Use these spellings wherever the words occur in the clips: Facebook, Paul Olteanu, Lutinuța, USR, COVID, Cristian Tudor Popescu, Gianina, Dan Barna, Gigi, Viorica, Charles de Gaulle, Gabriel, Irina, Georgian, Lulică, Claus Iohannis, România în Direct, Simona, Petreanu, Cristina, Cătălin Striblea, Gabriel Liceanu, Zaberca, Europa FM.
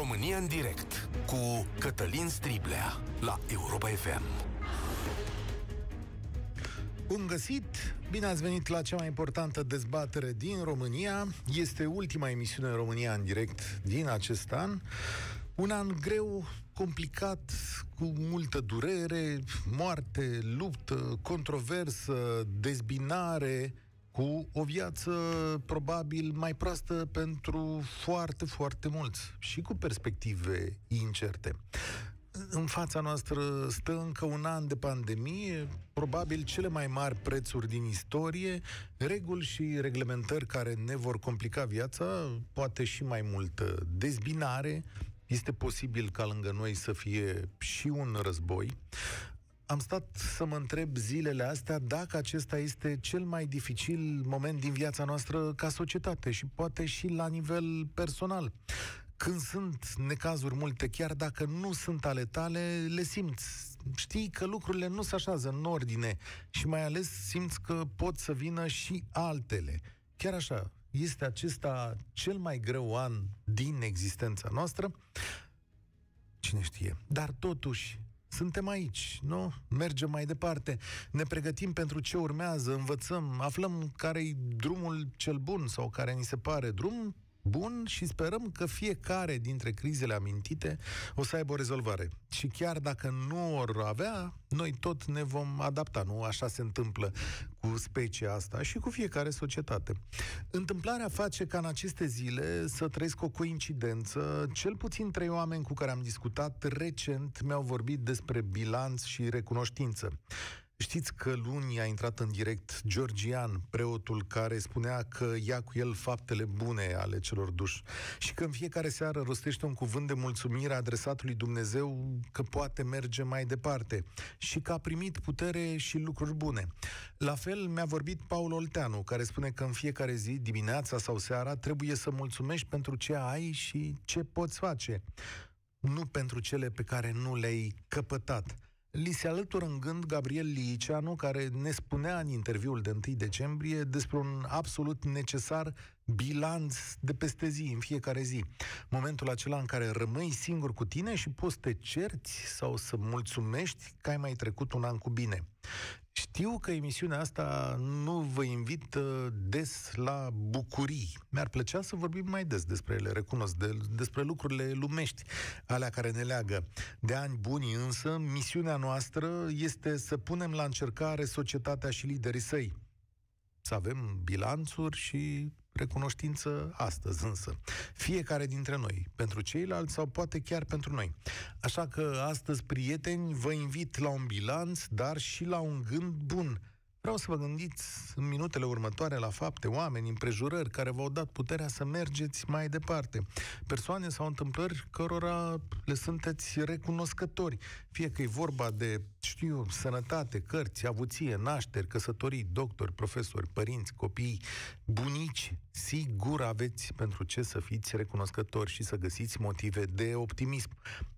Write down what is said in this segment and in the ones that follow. România în direct cu Cătălin Striblea la Europa FM. Bun găsit! Bine ați venit la cea mai importantă dezbatere din România. Este ultima emisiune în România în direct din acest an. Un an greu, complicat, cu multă durere, moarte, luptă, controversă, dezbinare, cu o viață probabil mai proastă pentru foarte, foarte mulți și cu perspective incerte. În fața noastră stă încă un an de pandemie, probabil cele mai mari prețuri din istorie, reguli și reglementări care ne vor complica viața, poate și mai multă dezbinare. Este posibil ca lângă noi să fie și un război. Am stat să mă întreb zilele astea dacă acesta este cel mai dificil moment din viața noastră ca societate și poate și la nivel personal. Când sunt necazuri multe, chiar dacă nu sunt ale tale, le simți. Știi că lucrurile nu se așează în ordine și mai ales simți că pot să vină și altele. Chiar așa, este acesta cel mai greu an din existența noastră? Cine știe? Dar totuși, suntem aici, nu? Mergem mai departe, ne pregătim pentru ce urmează, învățăm, aflăm care-i drumul cel bun sau care ni se pare drum bun și sperăm că fiecare dintre crizele amintite o să aibă o rezolvare. Și chiar dacă nu o avea, noi tot ne vom adapta, nu? Așa se întâmplă cu specia asta și cu fiecare societate. Întâmplarea face ca în aceste zile să trăiesc o coincidență. Cel puțin 3 oameni cu care am discutat recent mi-au vorbit despre bilanț și recunoștință. Știți că luni a intrat în direct Georgian, preotul care spunea că ia cu el faptele bune ale celor duși și că în fiecare seară rostește un cuvânt de mulțumire adresat lui Dumnezeu că poate merge mai departe și că a primit putere și lucruri bune. La fel mi-a vorbit Paul Olteanu, care spune că în fiecare zi, dimineața sau seara, trebuie să mulțumești pentru ce ai și ce poți face, nu pentru cele pe care nu le-ai căpătat. Li se alătură în gând Gabriel Liceanu, care ne spunea în interviul de 1 decembrie despre un absolut necesar bilanț de peste zi, în fiecare zi. Momentul acela în care rămâi singur cu tine și poți să te cerți sau să mulțumești că ai mai trecut un an cu bine. Știu că emisiunea asta nu vă invit des la bucurii. Mi-ar plăcea să vorbim mai des despre ele, recunosc, despre lucrurile lumești, alea care ne leagă de ani buni, însă misiunea noastră este să punem la încercare societatea și liderii săi. Să avem bilanțuri și recunoștință astăzi, însă. Fiecare dintre noi, pentru ceilalți sau poate chiar pentru noi. Așa că astăzi, prieteni, vă invit la un bilanț, dar și la un gând bun. Vreau să vă gândiți în minutele următoare la fapte, oameni, împrejurări care v-au dat puterea să mergeți mai departe. Persoane sau întâmplări cărora le sunteți recunoscători. Fie că e vorba de, sănătate, cărți, avuție, nașteri, căsătorii, doctori, profesori, părinți, copii, bunici. Sigur aveți pentru ce să fiți recunoscători și să găsiți motive de optimism.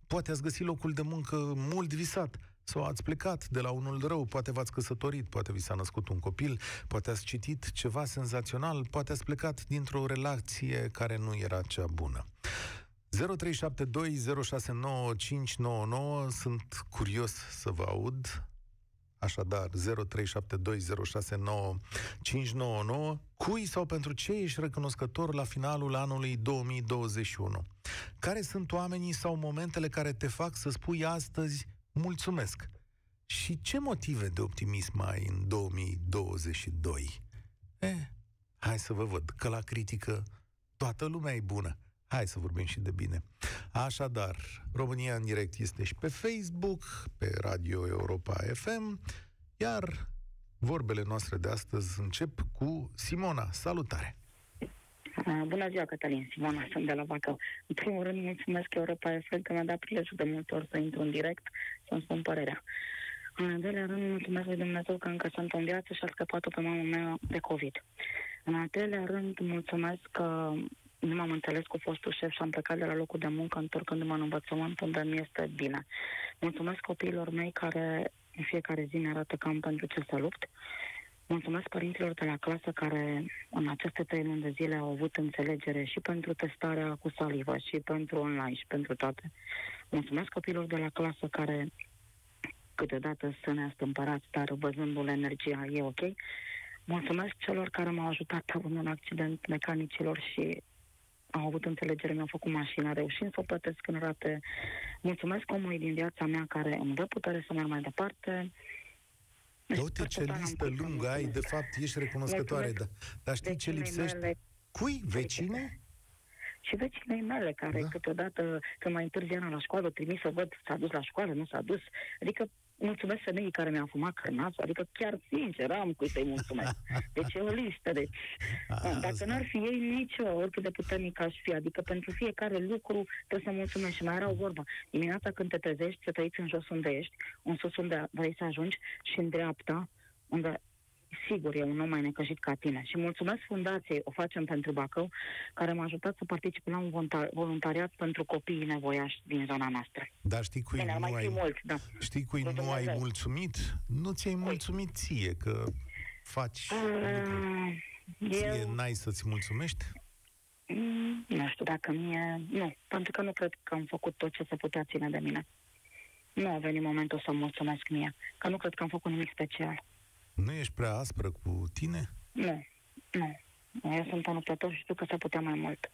Poate ați găsit locul de muncă mult visat. Sau ați plecat de la unul rău, poate v-ați căsătorit, poate vi s-a născut un copil, poate ați citit ceva senzațional, poate ați plecat dintr-o relație care nu era cea bună. 0372069599, sunt curios să vă aud. Așadar, 0372069599, cui sau pentru ce ești recunoscător la finalul anului 2021? Care sunt oamenii sau momentele care te fac să spui astăzi mulțumesc? Și ce motive de optimism ai în 2022? Hai să vă văd că la critică toată lumea e bună. Hai să vorbim și de bine. Așadar, România în direct este și pe Facebook, pe Radio Europa FM, iar vorbele noastre de astăzi încep cu Simona. Salutare! Bună ziua, Cătălin. Simona, sunt de la Bacău. În primul rând, mulțumesc Europa FM că mi-a dat prilejul de multe ori să intru în direct să-mi spun părerea. În al doilea rând, mulțumesc lui Dumnezeu că încă sunt în viață și a scăpat-o pe mama mea de COVID. În al treilea rând, mulțumesc că nu m-am înțeles cu fostul șef și am plecat de la locul de muncă întorcându-mă în învățământ unde mi este bine. Mulțumesc copiilor mei care în fiecare zi ne arată cam pentru ce să lupt. Mulțumesc părinților de la clasă care în aceste 3 luni de zile au avut înțelegere și pentru testarea cu salivă și pentru online și pentru toate. Mulțumesc copilor de la clasă care câteodată sunt neastâmpărați, dar văzându-le energia e ok. Mulțumesc celor care m-au ajutat având un accident, mecanicilor, și au avut înțelegere, mi-au făcut mașina, reușind să o plătesc în rate. Mulțumesc omului din viața mea care îmi dă putere să merg mai departe. Dar uite ce listă lungă ai, de fapt ești recunoscătoare, dar știi ce lipsește? Cui? Vecine? Și vecinei mele, care câteodată, când mai întârzi la școală, trimis să văd, s-a dus la școală, nu s-a dus. Adică mulțumesc femeii care mi-a fumat cărnațul, adică chiar sincer am cui să-i mulțumesc. Deci e o listă, deci. Dacă n-ar fi ei, nici eu, oricât de puternic aș fi. Adică pentru fiecare lucru trebuie să mulțumesc. Și mai era o vorbă. Dimineața când te trezești, să trăiți în jos unde ești, în sus unde vrei să ajungi și în dreapta, unde sigur e un om mai necăjit ca tine. Și mulțumesc fundației, o facem pentru Bacău, care m-a ajutat să particip la un voluntariat pentru copiii nevoiași din zona noastră. Dar știi cui nu ai mulțumit? Nu ți-ai mulțumit ție că faci n-ai să-ți mulțumești? Nu știu dacă mie... Nu, pentru că nu cred că am făcut tot ce se putea ține de mine. Nu a venit momentul să-mi mulțumesc mie, că nu cred că am făcut nimic special. Nu ești prea aspră cu tine? Nu, nu. Eu sunt anuptător și știu că s-a putea mai mult.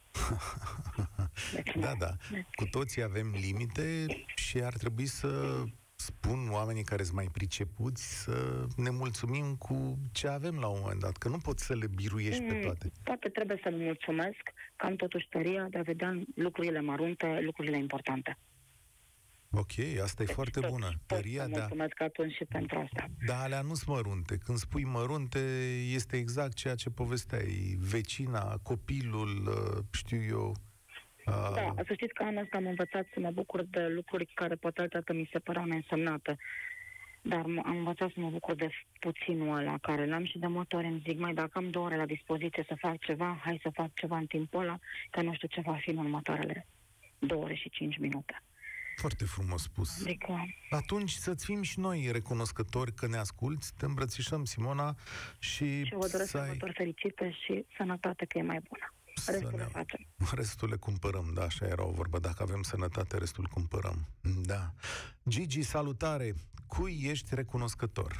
Deci, da. Cu toții avem limite și ar trebui să spun oamenii care sunt mai pricepuți să ne mulțumim cu ce avem la un moment dat, că nu poți să le biruiești pe toate. Poate trebuie să-mi mulțumesc că am totuși tăria de a vedea lucrurile mărunte, lucrurile importante. Ok, asta deci e foarte bună. Tăria de mulțumesc atunci și pentru asta. Dar alea nu-s mărunte. Când spui mărunte, este exact ceea ce povesteai. Vecina, copilul, știu eu... Da, să știți că anul ăsta am învățat să mă bucur de lucruri care poate altădată mi se păreau neînsemnate. Dar am învățat să mă bucur de puținul ăla care l-am și de multe ori îmi zic, mai dacă am 2 ore la dispoziție să fac ceva, hai să fac ceva în timpul ăla, că nu știu ce va fi în următoarele 2 ore și 5 minute. Foarte frumos spus. Atunci să-ți fim și noi recunoscători că ne asculți, te îmbrățișăm, Simona, și vă doresc sărbători fericite și sănătate, că e mai bună. Restul le facem. Restul le cumpărăm, da, așa era o vorbă. Dacă avem sănătate, restul cumpărăm. Da. Gigi, salutare! Cui ești recunoscător?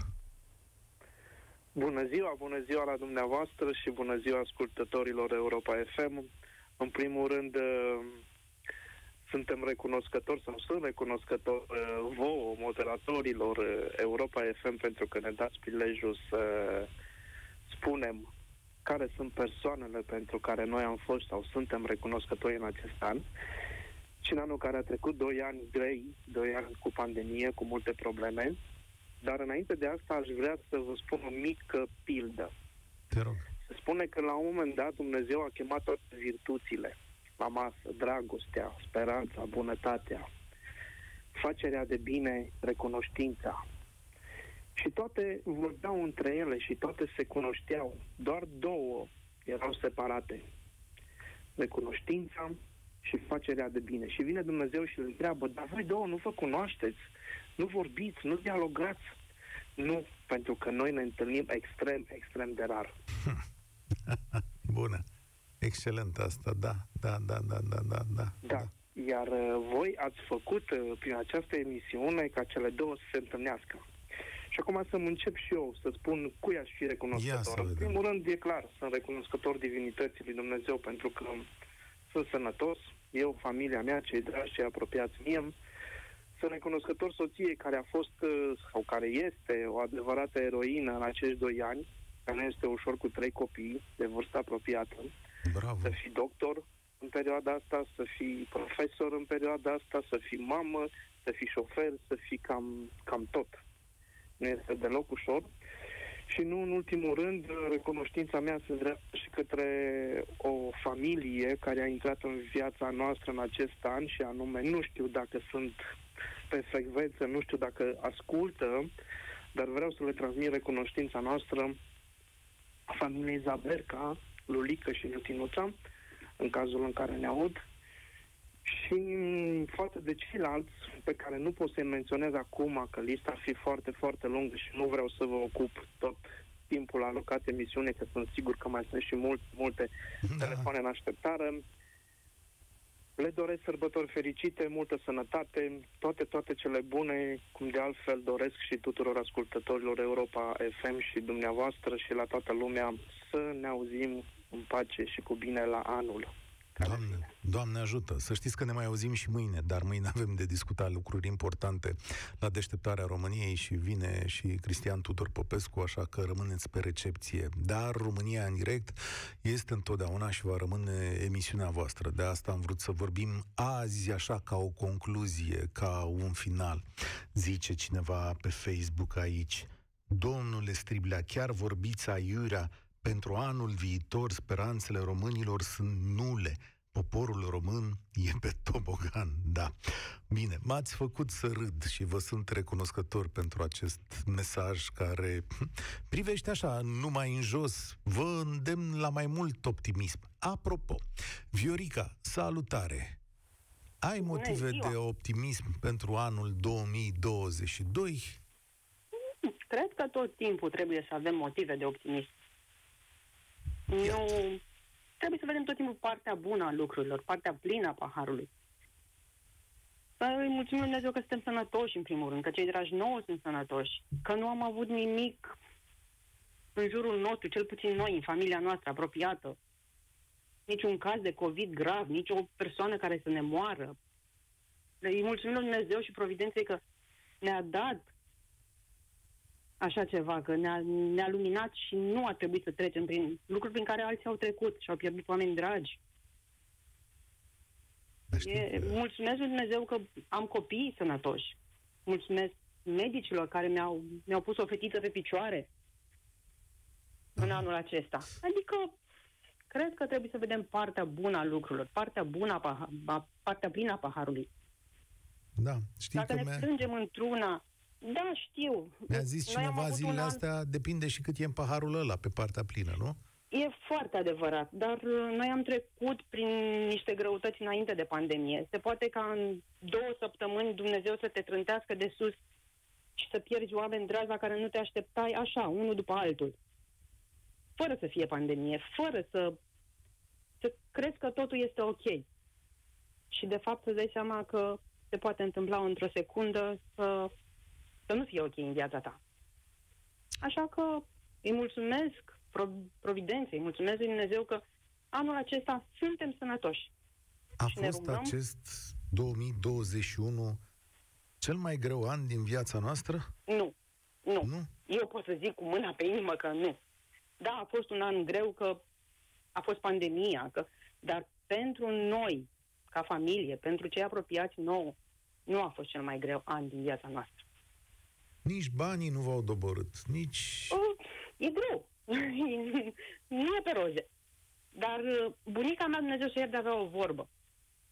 Bună ziua la dumneavoastră și bună ziua ascultătorilor Europa FM. În primul rând... Suntem recunoscători sau sunt recunoscători vouă, moderatorilor Europa FM, pentru că ne dați prilejul să spunem care sunt persoanele pentru care noi am fost sau suntem recunoscători în acest an. Și în anul care a trecut, 2 ani grei, 2 ani cu pandemie, cu multe probleme. Dar înainte de asta aș vrea să vă spun o mică pildă. Te rog. Se spune că la un moment dat Dumnezeu a chemat toate virtuțile la masă: dragostea, speranța, bunătatea, facerea de bine, recunoștința. Și toate vorbeau între ele și toate se cunoșteau. Doar 2 erau separate: recunoștința și facerea de bine. Și vine Dumnezeu și îl întreabă: dar voi 2 nu vă cunoașteți? Nu vorbiți? Nu dialogați? Nu, pentru că noi ne întâlnim extrem, extrem de rar. Bună! Excelent asta, da. Iar voi ați făcut prin această emisiune ca cele 2 să se întâlnească. Și acum să încep și eu să spun cui aș fi recunoscător. În primul rând, e clar, sunt recunoscător divinității lui Dumnezeu, pentru că sunt sănătos, eu, familia mea, cei dragi, cei apropiați mie. Sunt recunoscător soției, care a fost sau care este o adevărată eroină în acești 2 ani, care nu este ușor, cu 3 copii de vârstă apropiată. Bravo. Să fii doctor în perioada asta, să fii profesor în perioada asta, să fii mamă, să fii șofer, să fii cam tot. Nu este deloc ușor. Și nu în ultimul rând, recunoștința mea se îndreaptă și către o familie care a intrat în viața noastră în acest an, și anume, nu știu dacă sunt pe frecvență, nu știu dacă ascultă, dar vreau să le transmit recunoștința noastră a familiei Zaberca, Lulică și Lutinuța, în cazul în care ne aud, și față de ceilalți pe care nu pot să-i menționez acum, că lista ar fi foarte, foarte lungă și nu vreau să vă ocup tot timpul alocat emisiune, că sunt sigur că mai sunt și multe telefoane în așteptare. Le doresc sărbători fericite, multă sănătate, toate cele bune, cum de altfel doresc și tuturor ascultătorilor Europa FM și dumneavoastră și la toată lumea, să ne auzim în pace și cu bine la anul. Doamne ajută! Să știți că ne mai auzim și mâine, dar mâine avem de discutat lucruri importante la Deșteptarea României și vine și Cristian Tudor Popescu, așa că rămâneți pe recepție. Dar România în direct este întotdeauna și va rămâne emisiunea voastră. De asta am vrut să vorbim azi, așa, ca o concluzie, ca un final. Zice cineva pe Facebook aici: domnule Striblea, chiar vorbiți aiurea, pentru anul viitor speranțele românilor sunt nule. Poporul român e pe tobogan, da. Bine, m-ați făcut să râd și vă sunt recunoscător pentru acest mesaj care privește așa, numai în jos. Vă îndemn la mai mult optimism. Apropo, Viorica, salutare! Ai motive de optimism pentru anul 2022? Cred că tot timpul trebuie să avem motive de optimism. Nu, trebuie să vedem tot timpul partea bună a lucrurilor, partea plină a paharului. Îi mulțumim Dumnezeu că suntem sănătoși, în primul rând, că cei dragi nouă sunt sănătoși, că nu am avut nimic în jurul nostru, cel puțin noi, în familia noastră apropiată. Niciun caz de COVID grav, nici o persoană care să ne moară. Îi mulțumim Dumnezeu și Providenței că ne-a dat așa ceva, că ne-a luminat și nu a trebuit să trecem prin lucruri prin care alții au trecut și au pierdut oameni dragi. Mulțumesc lui Dumnezeu că am copii sănătoși. Mulțumesc medicilor care mi-au pus o fetiță pe picioare în anul acesta. Adică, cred că trebuie să vedem partea bună a lucrurilor, partea bună, partea plină a paharului. Da, știi. Dacă ne strângem într-una... Da, știu. Mi-a zis cineva zilele astea, depinde și cât e în paharul ăla, pe partea plină, nu? E foarte adevărat, dar noi am trecut prin niște grăutăți înainte de pandemie. Se poate ca în 2 săptămâni Dumnezeu să te trântească de sus și să pierzi oameni dragi la care nu te așteptai, așa, unul după altul. Fără să fie pandemie, fără să crezi că totul este ok. Și de fapt să dai seama că se poate întâmpla într-o secundă să nu fie ok în viața ta. Așa că îi mulțumesc Providenței, îi mulțumesc lui Dumnezeu că anul acesta suntem sănătoși. A fost acest 2021 cel mai greu an din viața noastră? Nu. Eu pot să zic cu mâna pe inimă că nu. Da, a fost un an greu, că a fost pandemia, dar pentru noi, ca familie, pentru cei apropiați nouă, nu a fost cel mai greu an din viața noastră. Nici banii nu v-au doborât, nici... E greu. Nu e pe roze. Dar bunica mea, Dumnezeu să ierte, avea o vorbă.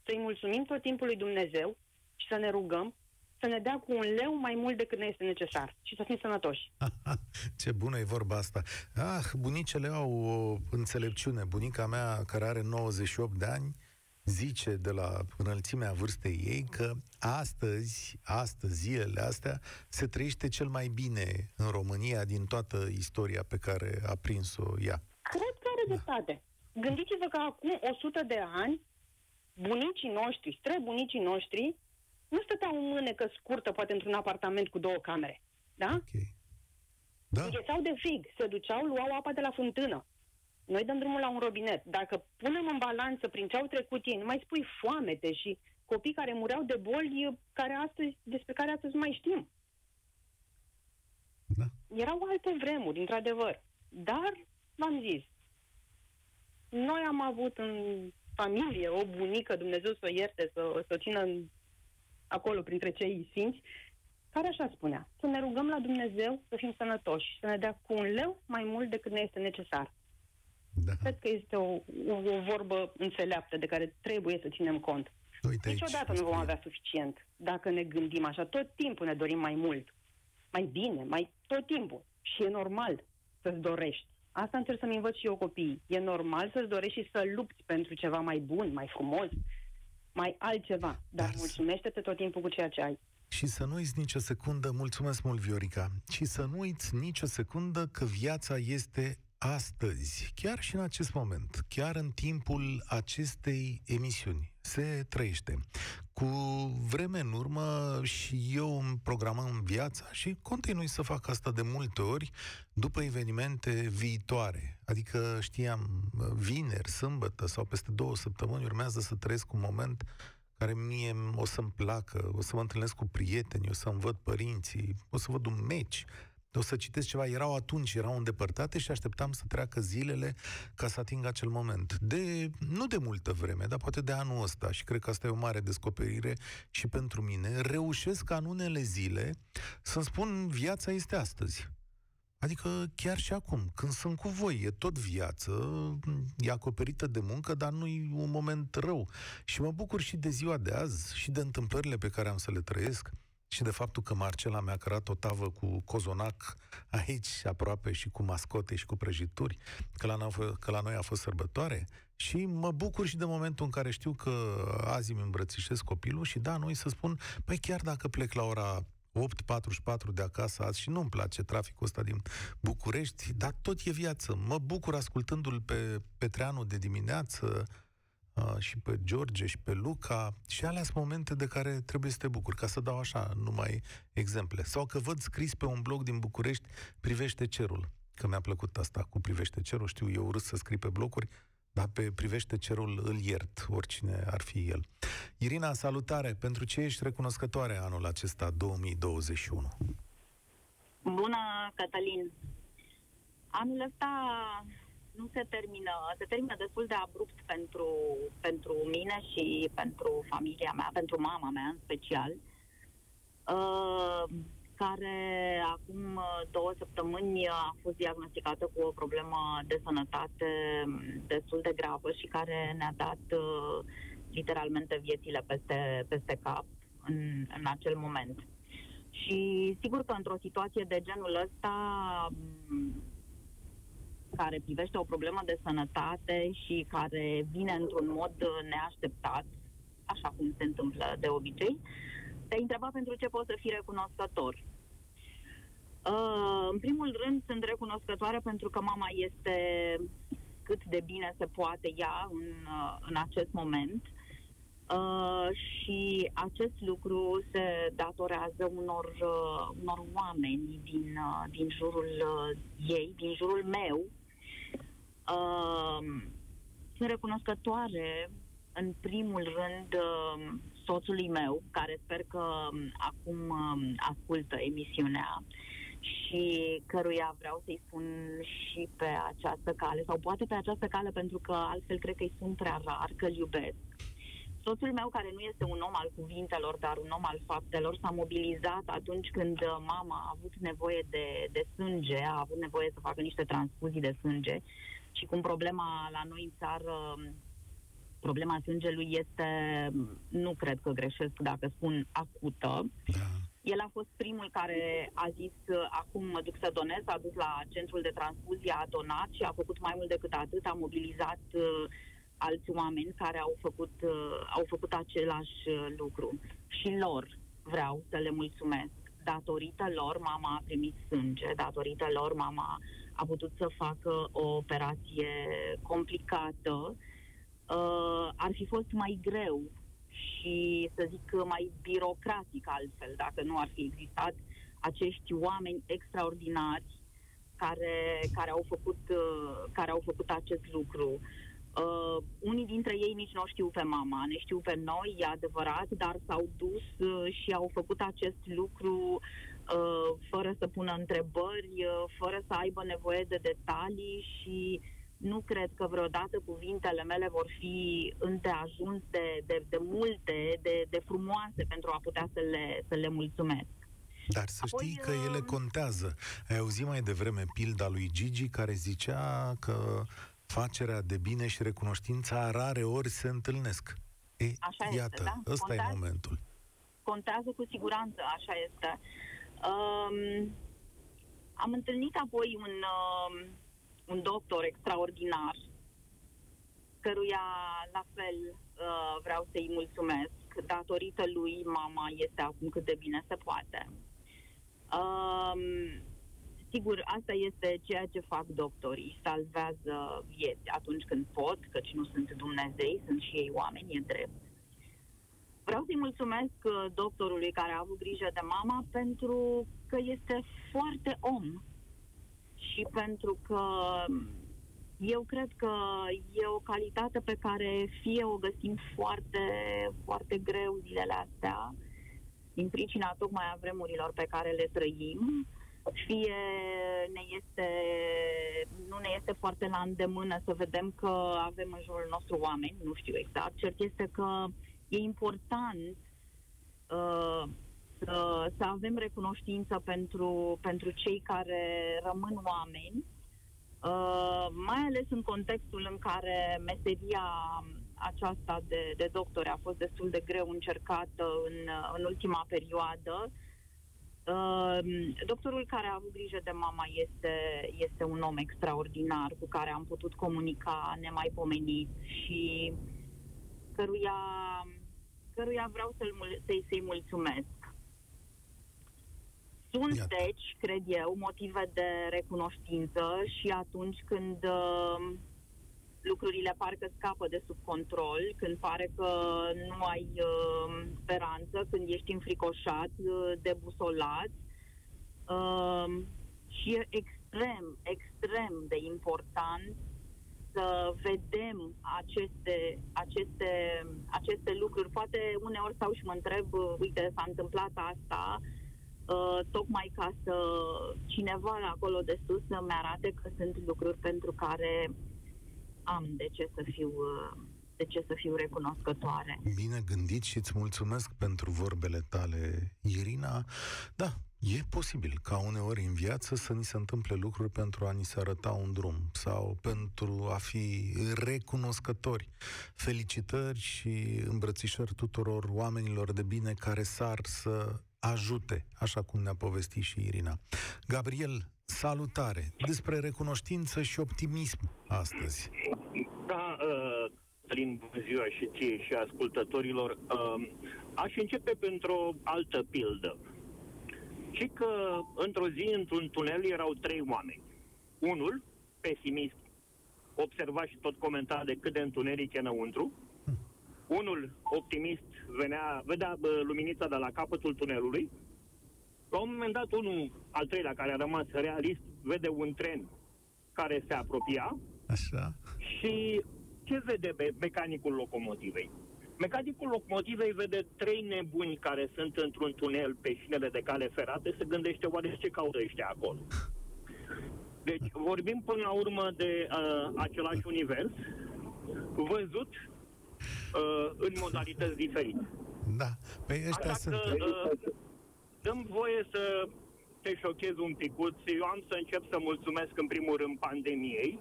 Să-i mulțumim tot timpul lui Dumnezeu și să ne rugăm să ne dea cu 1 leu mai mult decât ne este necesar și să fim sănătoși. Ce bună e vorba asta. Ah, bunicele au o înțelepciune. Bunica mea, care are 98 de ani, zice de la înălțimea vârstei ei că astăzi, zilele astea, se trăiește cel mai bine în România din toată istoria pe care a prins-o ea. Cred că are dreptate. Gândiți-vă că acum 100 de ani, bunicii noștri, străbunicii noștri, nu stăteau în mânecă scurtă, poate într-un apartament cu 2 camere. Da? Okay. Da. Înghețau de frig, se duceau, luau apa de la fântână. Noi dăm drumul la un robinet. Dacă punem în balanță prin ce au trecut ei, nu mai spui foamete și copii care mureau de boli despre care astăzi nu mai știm. Da. Erau alte vremuri, într-adevăr. Dar, v-am zis, noi am avut în familie o bunică, Dumnezeu să o ierte, să o țină acolo printre cei sfinți, care așa spunea: să ne rugăm la Dumnezeu să fim sănătoși, să ne dea cu 1 leu mai mult decât ne este necesar. Da. Cred că este o vorbă înțeleaptă de care trebuie să ținem cont. Uite, niciodată nu vom avea suficient dacă ne gândim așa. Tot timpul ne dorim mai mult, mai bine, tot timpul. Și e normal să-ți dorești. Asta încerc să-mi învăț și eu copiii. E normal să-ți dorești și să lupți pentru ceva mai bun, mai frumos, mai altceva. Dar mulțumește-te tot timpul cu ceea ce ai. Și să nu uiți nicio secundă, mulțumesc mult, Viorica, și să nu uiți nicio secundă că viața este astăzi, chiar și în acest moment, chiar în timpul acestei emisiuni, se trăiește. Cu vreme în urmă și eu îmi programam viața și continui să fac asta de multe ori după evenimente viitoare. Adică știam, vineri, sâmbătă sau peste 2 săptămâni urmează să trăiesc un moment care mie o să-mi placă, o să mă întâlnesc cu prieteni, o să-mi văd părinții, o să văd un meci, o să citesc ceva. Erau îndepărtate și așteptam să treacă zilele ca să ating acel moment. Nu de multă vreme, dar poate de anul ăsta, și cred că asta e o mare descoperire și pentru mine, reușesc ca în unele zile să-mi spun viața este astăzi. Adică chiar și acum, când sunt cu voi, e tot viață, e acoperită de muncă, dar nu-i un moment rău. Și mă bucur și de ziua de azi, și de întâmplările pe care am să le trăiesc, și de faptul că Marcela mi-a cărat o tavă cu cozonac aici aproape și cu mascote și cu prăjituri, că la noi a fost sărbătoare. Și mă bucur și de momentul în care știu că azi îmi îmbrățișez copilul și da, noi să spun, păi chiar dacă plec la ora 8:44 de acasă azi și nu-mi place traficul ăsta din București, dar tot e viață. Mă bucur ascultându-l pe Petreanu de dimineață și pe George și pe Luca, și alea sunt momente de care trebuie să te bucuri, ca să dau așa numai exemple. Sau că văd scris pe un blog din București, privește cerul. Că mi-a plăcut asta cu privește cerul, știu, eu urât să scriu pe blocuri, dar pe privește cerul îl iert, oricine ar fi el. Irina, salutare! Pentru ce ești recunoscătoare anul acesta, 2021? Bună, Cătălin! Anul ăsta nu se termină, se termină destul de abrupt pentru mine și pentru familia mea, pentru mama mea în special, care acum 2 săptămâni a fost diagnosticată cu o problemă de sănătate destul de gravă și care ne-a dat literalmente viețile peste cap în acel moment. Și sigur că într-o situație de genul ăsta, care privește o problemă de sănătate și care vine într-un mod neașteptat, așa cum se întâmplă de obicei, te-ai întrebat pentru ce poți să fii recunoscător. În primul rând, sunt recunoscătoare pentru că mama este cât de bine se poate ea în acest moment și acest lucru se datorează unor oameni din jurul ei, din jurul meu. Sunt recunoscătoare în primul rând soțului meu, care sper că acum ascultă emisiunea și căruia vreau să-i spun și pe această cale, sau poate pe această cale, pentru că altfel cred că-i spun prea rar, că-l iubesc. Soțul meu, care nu este un om al cuvintelor, dar un om al faptelor, s-a mobilizat atunci când mama a avut nevoie de sânge, a avut nevoie să facă niște transfuzii de sânge și cum problema la noi în țară, problema sângelui este, nu cred că greșesc dacă spun, acută. Da. El a fost primul care a zis, acum mă duc să donez, s-a dus la centrul de transfuzie, a donat și a făcut mai mult decât atât, a mobilizat alți oameni care au făcut același lucru. Și lor vreau să le mulțumesc. Datorită lor, mama a primit sânge, datorită lor, mama a putut să facă o operație complicată. Ar fi fost mai greu și, să zic, mai birocratic altfel, dacă nu ar fi existat acești oameni extraordinari care au făcut acest lucru. Unii dintre ei nici nu știu pe mama, ne știu pe noi, e adevărat, dar s-au dus și au făcut acest lucru fără să pună întrebări, fără să aibă nevoie de detalii și nu cred că vreodată cuvintele mele vor fi îndeajuns de multe, de frumoase pentru a putea să le mulțumesc. Dar să știi că ele contează. Ai auzit mai devreme pilda lui Gigi, care zicea că facerea de bine și recunoștința rare ori se întâlnesc. Așa iată, este, da? Ăsta e momentul. Contează cu siguranță, așa este. Am întâlnit apoi un doctor extraordinar, căruia la fel vreau să-i mulțumesc. datorită lui mama este acum cât de bine se poate. Sigur, asta este ceea ce fac doctorii, salvează vieți atunci când pot, căci nu sunt Dumnezei, sunt și ei oameni, e drept. Vreau să-i mulțumesc doctorului care a avut grijă de mama, pentru că este foarte om și pentru că eu cred că e o calitate pe care fie o găsim foarte, foarte greu zilele astea, din pricina tocmai a vremurilor pe care le trăim, fie nu ne este foarte la îndemână să vedem că avem în jurul nostru oameni, nu știu exact, cert este că e important să avem recunoștință pentru cei care rămân oameni, mai ales în contextul în care meseria aceasta de doctor a fost destul de greu încercată în ultima perioadă. Doctorul care a avut grijă de mama este un om extraordinar cu care am putut comunica nemaipomenit și căruia vreau să-i mulțumesc. Sunt, iată, deci, cred eu, motive de recunoștință și atunci când lucrurile parcă scapă de sub control, când pare că nu ai speranță, când ești înfricoșat, debusolat. Și e extrem, extrem de important să vedem aceste lucruri. Poate uneori stau și mă întreb, uite, s-a întâmplat asta, tocmai ca să cineva de acolo de sus să-mi arate că sunt lucruri pentru care am de ce să fiu recunoscătoare. Bine gândit și îți mulțumesc pentru vorbele tale, Irina. Da, e posibil ca uneori în viață să ni se întâmple lucruri pentru a ni se arăta un drum sau pentru a fi recunoscători. Felicitări și îmbrățișări tuturor oamenilor de bine care s-ar să ajute, așa cum ne-a povestit și Irina. Gabriel, salutare! Despre recunoștință și optimism astăzi. Da, Cătălin, bună ziua și ție și ascultătorilor. Aș începe pentru o altă pildă. Și că într-o zi, într-un tunel, erau trei oameni. Unul, pesimist, observa și tot comenta de cât de întuneric e înăuntru. Unul, optimist, vedea luminița de la capătul tunelului. La un moment dat, unul, al treilea, care a rămas realist, vede un tren care se apropia. Așa. Și ce vede mecanicul locomotivei? Mecanicul locomotivei vede trei nebuni care sunt într-un tunel pe șinele de cale ferată, se gândește oare ce caută ăștia acolo. Deci vorbim până la urmă de același univers, văzut în modalități diferite. Da, pe ăștia sunt... dăm voie să te șochez un picuț. Eu am să încep să mulțumesc în primul rând pandemiei,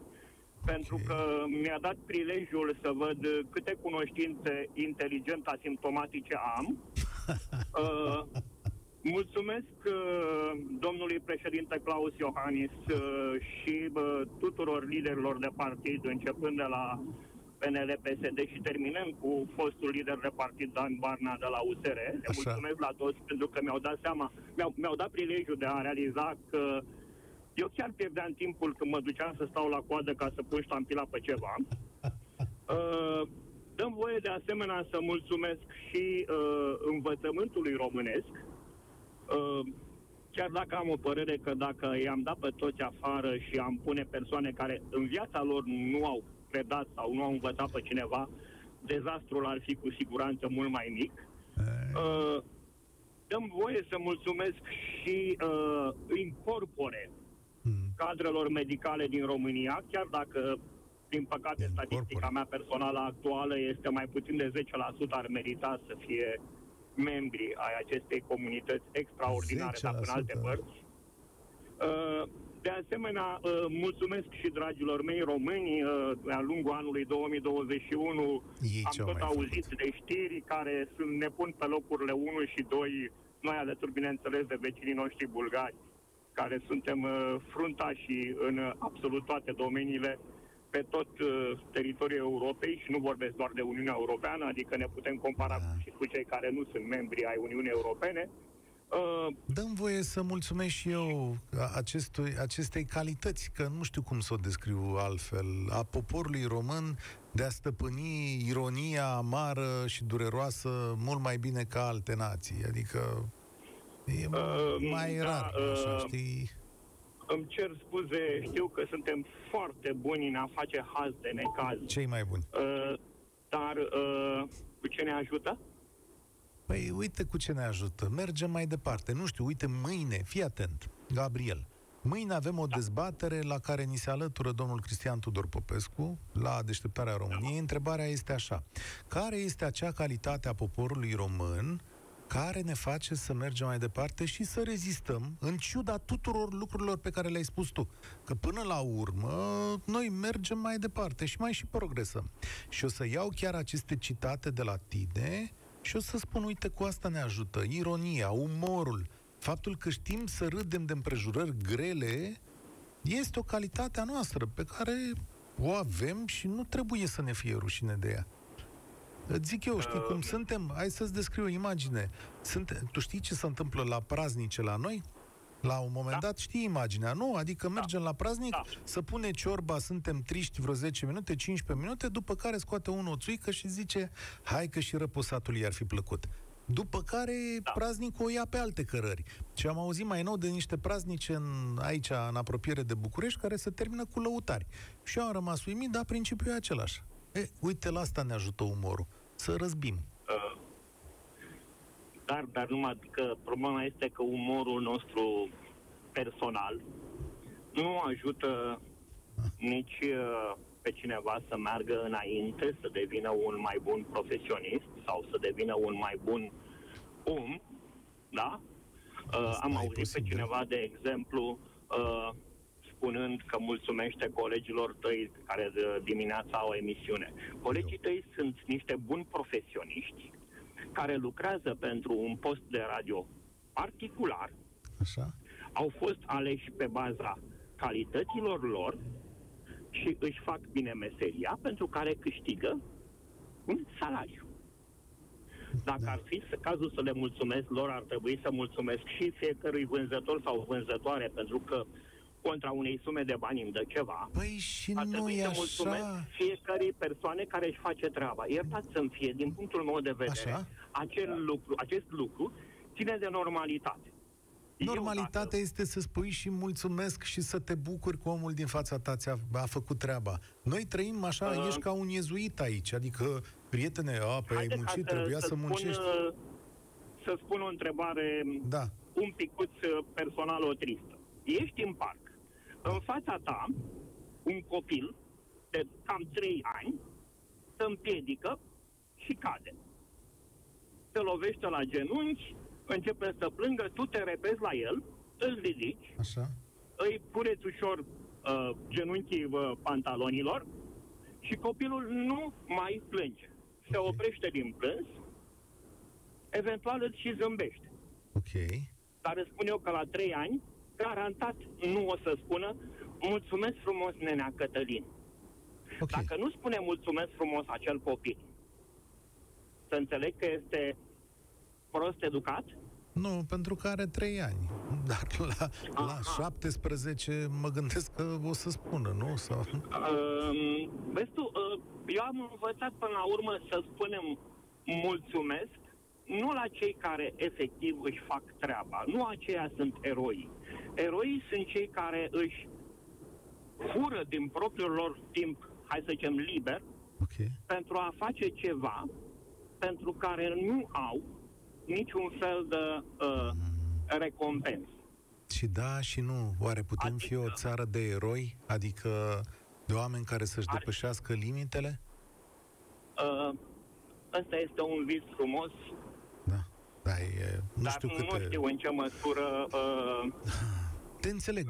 pentru că mi-a dat prilejul să văd câte cunoștințe inteligent asimptomatice am. Mulțumesc domnului președinte Claus Iohannis și tuturor liderilor de partid, începând de la PNL-PSD și terminând cu fostul lider de partid Dan Barna de la USR. Le mulțumesc la toți pentru că mi-au dat seama, mi-au dat prilejul de a realiza că eu chiar pierdeam timpul când mă duceam să stau la coadă ca să pun ștampila pe ceva. Dăm voie de asemenea să mulțumesc și învățământului românesc. Chiar dacă am o părere că dacă i-am dat pe toți afară și am pune persoane care în viața lor nu au predat sau nu au învățat pe cineva, dezastrul ar fi cu siguranță mult mai mic. Dăm voie să mulțumesc și incorpore cadrelor medicale din România, chiar dacă, din păcate, statistica mea personală actuală este mai puțin de 10%, ar merita să fie membri ai acestei comunități extraordinare, dar în alte părți. De asemenea, mulțumesc și dragilor mei români. De-a lungul anului 2021 am tot auzit de știri care ne pun pe locurile 1 și 2, noi alături, bineînțeles, de vecinii noștri bulgari, care suntem fruntașii în absolut toate domeniile pe tot teritoriul Europei și nu vorbesc doar de Uniunea Europeană, adică ne putem compara și cu cei care nu sunt membri ai Uniunii Europene. Dăm voie să mulțumesc și eu acestei calități, că nu știu cum să o descriu altfel, a poporului român de a stăpâni ironia amară și dureroasă mult mai bine ca alte nații. Adică e mai rar, așa, știi? Îmi cer scuze, știu că suntem foarte buni în a face haz de necaz. Cei mai buni. Dar cu ce ne ajută? Păi uite cu ce ne ajută. Mergem mai departe. Nu știu, uite, mâine, fii atent, Gabriel. Mâine avem o dezbatere la care ni se alătură domnul Cristian Tudor Popescu la Deșteptarea României. Întrebarea este așa: care este acea calitate a poporului român care ne face să mergem mai departe și să rezistăm, în ciuda tuturor lucrurilor pe care le-ai spus tu? Că până la urmă, noi mergem mai departe și mai și progresăm. Și o să iau chiar aceste citate de la tine și o să spun, uite, cu asta ne ajută ironia, umorul, faptul că știm să râdem de împrejurări grele, este o calitate a noastră pe care o avem și nu trebuie să ne fie rușine de ea. Îți zic eu, știi cum suntem? Hai să-ți descriu o imagine. Tu știi ce se întâmplă la praznice la noi? La un moment dat știi imaginea, nu? Adică mergem la praznic, să pune ciorba, suntem triști vreo 10 minute, 15 minute, după care scoate unul o țuică și zice, hai că și răposatul i-ar fi plăcut. După care praznicul o ia pe alte cărări. Și am auzit mai nou de niște praznice aici, în apropiere de București, care se termină cu lăutari. Și eu am rămas uimit, dar principiul e același. E, uite, la asta ne ajută umorul. Să răzbim. Dar numai că problema este că umorul nostru personal nu ajută nici pe cineva să meargă înainte, să devină un mai bun profesionist sau să devină un mai bun om, da? Am auzit pe cineva, de exemplu, spunând că mulțumește colegilor tăi care dimineața au o emisiune. Colegii tăi sunt niște buni profesioniști care lucrează pentru un post de radio particular. Așa. Au fost aleși pe baza calităților lor și își fac bine meseria pentru care câștigă un salariu. Dacă ar fi cazul să le mulțumesc lor, ar trebui să mulțumesc și fiecărui vânzător sau vânzătoare, pentru că contra unei sume de bani îmi dă ceva. Păi și ar trebui să mulțumesc fiecărei persoane care își face treaba. Iertați să-mi fie, din punctul meu de vedere, acest lucru ține de normalitate. Normalitatea este să spui și mulțumesc și să te bucuri că omul din fața ta a făcut treaba. Noi trăim așa, ești ca un iezuit aici, adică, prietene, ai muncit, trebuia să muncești. Să spun o întrebare un picuț personal, o tristă. Ești în parc. În fața ta, un copil de cam 3 ani te împiedică și cade. Te lovește la genunchi, începe să plângă, tu te repezi la el, îl ridici, îi pureți ușor genunchii pantalonilor și copilul nu mai plânge. Se oprește din plâns, eventual îți și zâmbește. Dar îți spun eu că la 3 ani, garantat nu o să spună mulțumesc frumos, nenea Cătălin. Dacă nu spune mulțumesc frumos acel copil, să înțeleg că este prost educat? Nu, pentru că are 3 ani. Dar la 17 mă gândesc că o să spună, nu? Sau... vezi tu, eu am învățat până la urmă să spunem mulțumesc nu la cei care efectiv își fac treaba. Nu aceia sunt eroi. Eroii sunt cei care își fură din propriul lor timp, hai să zicem liber, pentru a face ceva pentru care nu au niciun fel de recompensă. Și da și nu. Oare putem fi o țară de eroi? Adică de oameni care să-și depășească limitele? Asta este un vis frumos. Nu știu în ce măsură... Te înțeleg,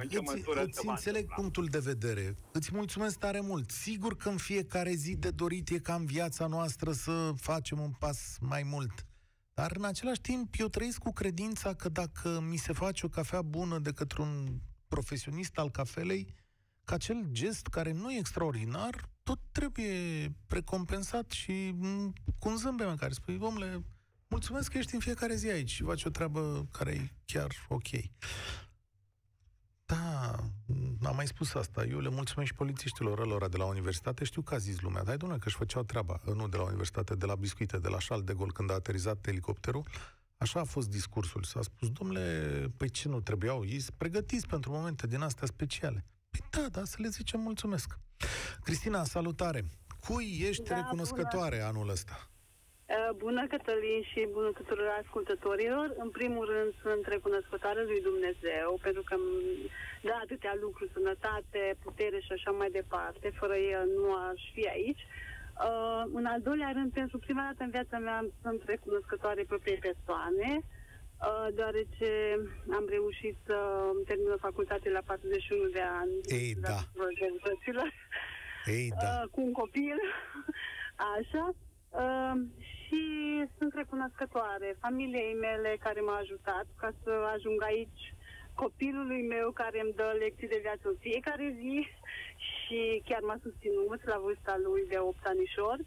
îți înțeleg punctul de vedere. Îți mulțumesc tare mult. Sigur că în fiecare zi de dorit e ca în viața noastră să facem un pas mai mult. Dar în același timp eu trăiesc cu credința că dacă mi se face o cafea bună de către un profesionist al cafelei, că acel gest care nu e extraordinar tot trebuie precompensat și cu un zâmbet în care spui, omule, mulțumesc că ești în fiecare zi aici și faci o treabă care e chiar ok. Da, am mai spus asta. Eu le mulțumesc și polițiștilor ălora de la universitate. Știu că a zis lumea, hai domnule, că își făceau treaba. Nu de la universitate, de la biscuite, de la Charles de Gaulle, când a aterizat helicopterul. Așa a fost discursul. S-a spus, domnule, păi ce nu trebuiau? Ei sunt pregătiți pentru momente din astea speciale. Păi da, da, să le zicem mulțumesc. Cristina, salutare! Cui ești recunoscătoare anul ăsta? Bună, Cătălin, și bună tuturor ascultătorilor. În primul rând sunt recunoscătoare lui Dumnezeu, pentru că îmi dă atâtea lucruri, sănătate, putere și așa mai departe. Fără el nu aș fi aici. În al doilea rând, pentru prima dată în viața mea sunt recunoscătoare propriei persoane, deoarece am reușit să termin o facultate la 41 de ani. Ei, da. Ei, da. Cu un copil. Așa. Și sunt recunoscătoare familiei mele care m-a ajutat ca să ajung aici, copilului meu care îmi dă lecții de viață în fiecare zi și chiar m-a susținut la vârsta lui de 8 anișori,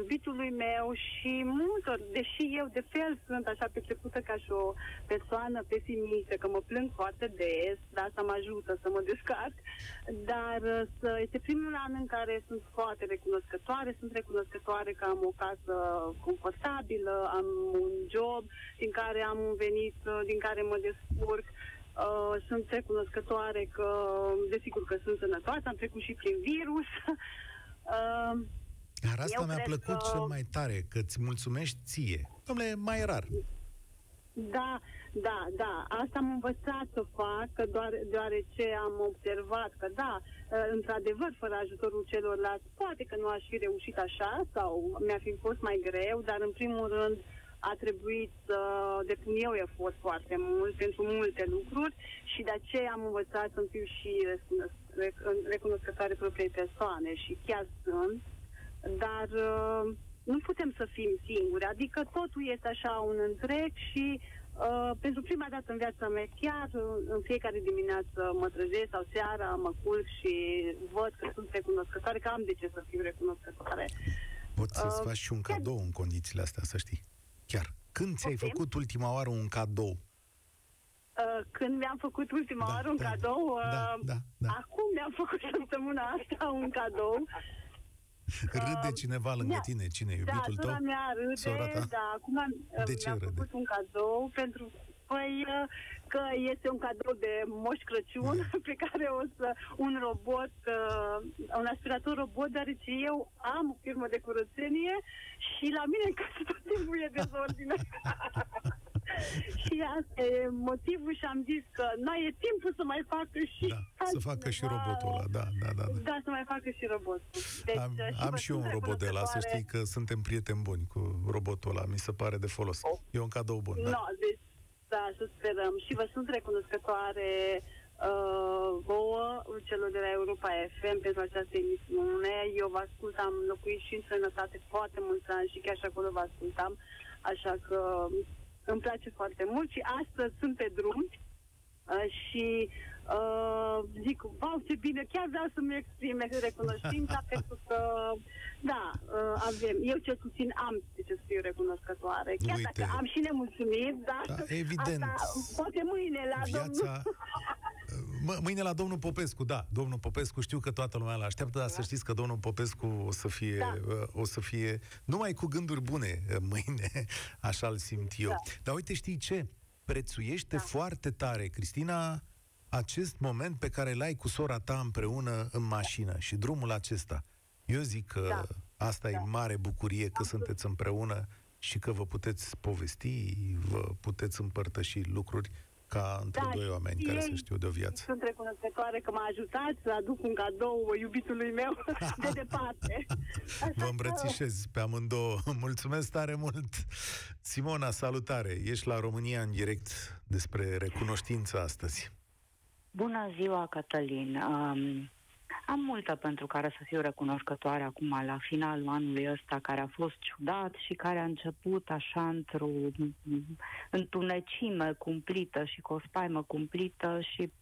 iubitului meu și multor, deși eu de fel sunt așa percepută ca și o persoană pesimistă, că mă plâng foarte des, dar asta mă ajută să mă descarc, dar este primul an în care sunt foarte recunoscătoare, sunt recunoscătoare că am o casă confortabilă, am un job din care am venit, din care mă descurc. Sunt recunoscătoare că, desigur că sunt sănătoasă, am trecut și prin virus. Dar asta mi-a plăcut că... cel mai tare, că îți mulțumești ție. Dom'le, mai rar. Da, da, da. Asta am învățat să fac, că deoarece am observat că, da, într-adevăr, fără ajutorul celorlalți, poate că nu aș fi reușit așa sau mi-ar fi fost mai greu, dar în primul rând a trebuit să depun eu efort foarte mult pentru multe lucruri și de aceea am învățat să fiu și recunoscătoare propriei persoane și chiar sunt. Dar nu putem să fim singuri, adică totul este așa un întreg și pentru prima dată în viața mea, chiar în fiecare dimineață mă trezesc sau seara, mă culc și văd că sunt recunoscătoare, că am de ce să fiu recunoscătoare. Poți să-ți faci și un cadou în condițiile astea, să știi. Chiar. Când ți-ai făcut ultima oară un cadou? Când mi-am făcut ultima oară un cadou? Da. Acum mi-am făcut săptămâna asta un cadou. Râde cineva lângă tine? Cine? Iubitul tău? Da, mea râde, da, acum mi-am făcut un cadou pentru că este un cadou de Moș Crăciun pe care o să... un robot, un aspirator robot, deoarece eu am o firmă de curățenie și la mine în casă tot timpul e dezordine. Și asta e motivul și am zis că n-ai e timpul să mai facă și... Da, să facă și robotul ăla, da. Da, să mai facă și robotul. Deci, am și eu un robot de ăla, să știi că suntem prieteni buni cu robotul ăla, mi se pare de folos. E un cadou bun, da. No, deci, da, să sperăm. Și vă sunt recunoscătoare vouă, celor de la Europa FM, pentru această emisiune. Eu vă ascult, am locuit și în străinătate foarte mulți ani și chiar și acolo vă ascultam. Așa că îmi place foarte mult și astăzi sunt pe drum și zic, wow, ce bine, chiar vreau să-mi exprime recunoștința pentru că, da, avem. Eu cel puțin am de ce să fiu recunoscătoare. Chiar uite, dacă am și nemulțumit, dar evident. Asta, poate mâine la mâine la domnul Popescu, da. Domnul Popescu, știu că toată lumea îl așteaptă, dar să știți că domnul Popescu o să fie, o să fie numai cu gânduri bune mâine, așa îl simt eu. Dar uite, știi ce? Prețuiește foarte tare, Cristina, acest moment pe care l-ai cu sora ta împreună în mașină și drumul acesta. Eu zic că asta e mare bucurie, că sunteți împreună și că vă puteți povesti, vă puteți împărtăși lucruri ca între doi oameni care se știu de o viață. Sunt recunoscătoare că m-a ajutat să aduc un cadou iubitului meu de departe. Vă îmbrățișez pe amândouă. Mulțumesc tare mult! Simona, salutare! Ești la România în direct, despre recunoștință astăzi. Bună ziua, Cătălin! Am multă pentru care să fiu recunoscătoare acum, la finalul anului ăsta, care a fost ciudat și care a început așa într-o întunecime cumplită și cu o spaimă cumplită și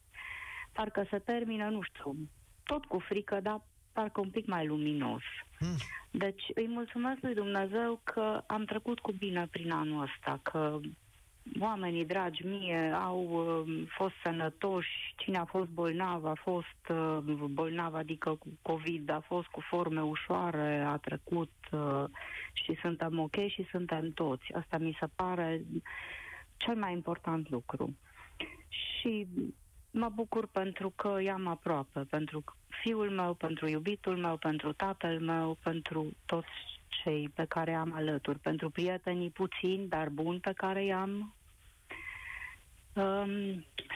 parcă se termină, nu știu, tot cu frică, dar parcă un pic mai luminos. Deci îi mulțumesc lui Dumnezeu că am trecut cu bine prin anul ăsta, că oamenii dragi mie au fost sănătoși, cine a fost bolnav a fost bolnav, adică cu COVID, a fost cu forme ușoare, a trecut și suntem ok și suntem toți. Asta mi se pare cel mai important lucru. Și mă bucur pentru că i-am aproape, pentru fiul meu, pentru iubitul meu, pentru tatăl meu, pentru toți cei pe care am alături, pentru prietenii puțini, dar buni, pe care i-am.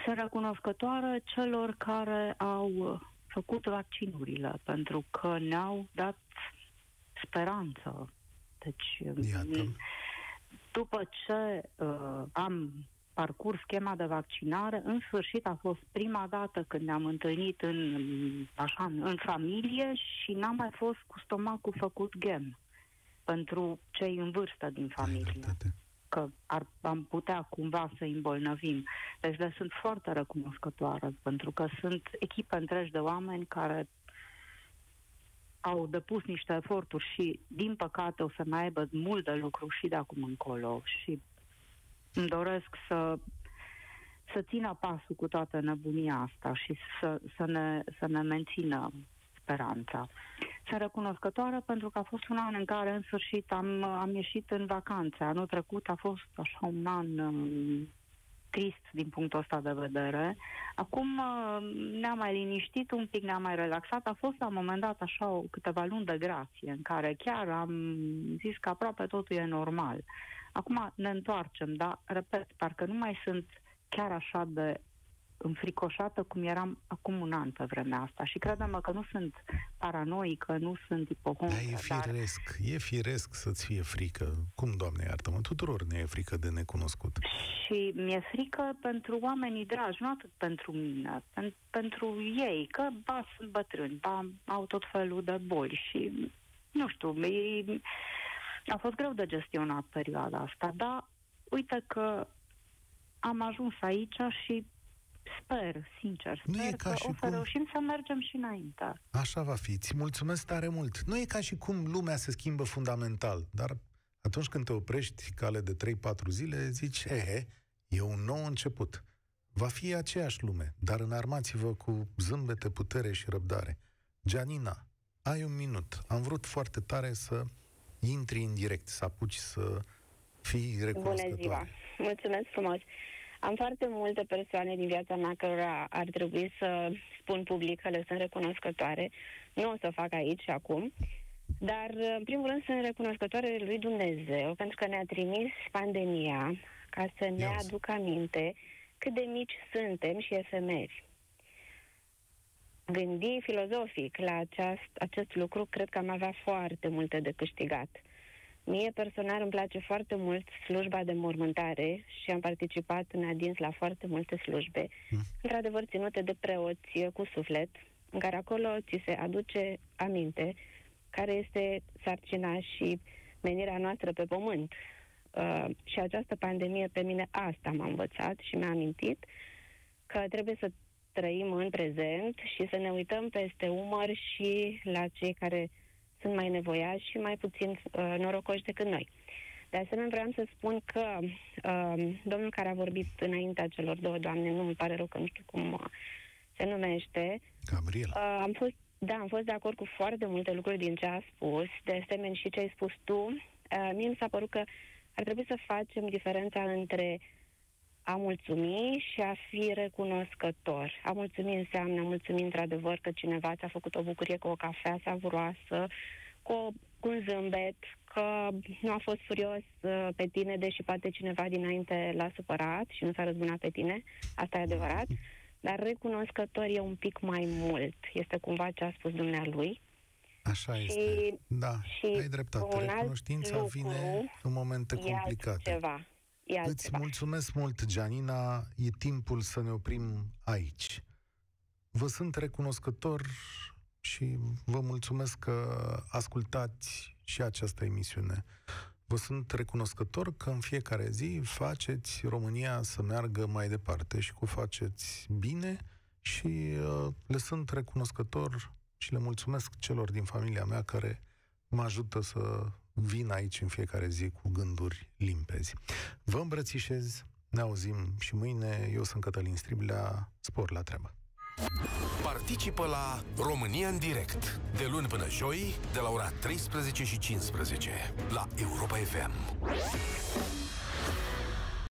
Sunt recunoscătoare celor care au făcut vaccinurile, pentru că ne-au dat speranță. Deci, după ce am parcurs schema de vaccinare, în sfârșit a fost prima dată când ne-am întâlnit în familie și n-am mai fost cu stomacul făcut ghem pentru cei în vârstă din familie, că am putea cumva să îi îmbolnăvim. Deci le sunt foarte recunoscătoare, pentru că sunt echipe întregi de oameni care au depus niște eforturi și, din păcate, o să mai aibă mult de lucru și de acum încolo. Și îmi doresc să țină pasul cu toată nebunia asta și să ne mențină speranța. Sunt recunoscătoare pentru că a fost un an în care, în sfârșit, am ieșit în vacanțe. Anul trecut a fost așa un an trist din punctul ăsta de vedere. Acum ne-am mai liniștit un pic, ne-am mai relaxat. A fost la un moment dat așa câteva luni de grație, în care chiar am zis că aproape totul e normal. Acum ne întoarcem, dar, repet, parcă nu mai sunt chiar așa de înfricoșată cum eram acum un an pe vremea asta. Și crede-mă că nu sunt paranoică, nu sunt ipohondrică. Da, e firesc să-ți fie frică. Cum, Doamne iartă-mă, tuturor ne e frică de necunoscut. Și mi-e frică pentru oamenii dragi, nu atât pentru mine, pentru ei, că ba sunt bătrâni, ba au tot felul de boli și, nu știu, a fost greu de gestionat perioada asta, dar uite că am ajuns aici și Sper, sincer, că o să reușim să mergem și înainte. Așa va fi. Îți mulțumesc tare mult. Nu e ca și cum lumea se schimbă fundamental, dar atunci când te oprești cale de 3-4 zile, zici, e un nou început. Va fi aceeași lume, dar înarmați-vă cu zâmbete, putere și răbdare. Gianina, ai un minut. Am vrut foarte tare să intri în direct, să apuci să fii recunoscătoare. Bună ziua! Mulțumesc frumos! Am foarte multe persoane din viața mea cărora ar trebui să spun public că le sunt recunoscătoare. Nu o să fac aici și acum. Dar, în primul rând, sunt recunoscătoare lui Dumnezeu, pentru că ne-a trimis pandemia ca să ne aducă aminte cât de mici suntem și efemeri. Gândi filozofic la acest lucru, cred că am avea foarte multe de câștigat. Mie personal îmi place foarte mult slujba de mormântare și am participat în adins la foarte multe slujbe, într-adevăr ținute de preoți cu suflet, în care acolo ți se aduce aminte care este sarcina și menirea noastră pe pământ. Și această pandemie pe mine asta m-a învățat și mi-a amintit că trebuie să trăim în prezent și să ne uităm peste umăr și la cei care sunt mai nevoiași și mai puțin norocoși decât noi. De asemenea, vreau să spun că domnul care a vorbit înaintea celor două doamne, nu îmi pare rău că nu știu cum se numește, Gabriel. Am fost de acord cu foarte multe lucruri din ce a spus, de asemenea și ce ai spus tu. Mie mi s-a părut că ar trebui să facem diferența între a mulțumi și a fi recunoscător. A mulțumi înseamnă mulțumi într-adevăr că cineva ți-a făcut o bucurie cu o cafea savuroasă, cu un zâmbet, că nu a fost furios pe tine, deși poate cineva dinainte l-a supărat și nu s-a răzbunat pe tine. Asta e adevărat. Dar recunoscător e un pic mai mult. Este cumva ce a spus dumnealui. Așa este. Și ai dreptate. Recunoștința vine în momente complicate. Îți mulțumesc mult, Gianina. E timpul să ne oprim aici. Vă sunt recunoscător și vă mulțumesc că ascultați și această emisiune. Vă sunt recunoscător că în fiecare zi faceți România să meargă mai departe și că o faceți bine și le sunt recunoscător și le mulțumesc celor din familia mea care mă ajută să vin aici în fiecare zi cu gânduri limpezi. Vă îmbrățișez, ne auzim și mâine. Eu sunt Cătălin Striblea, spor la treabă! Participă la România în Direct, de luni până joi, de la ora 13:15, la Europa FM.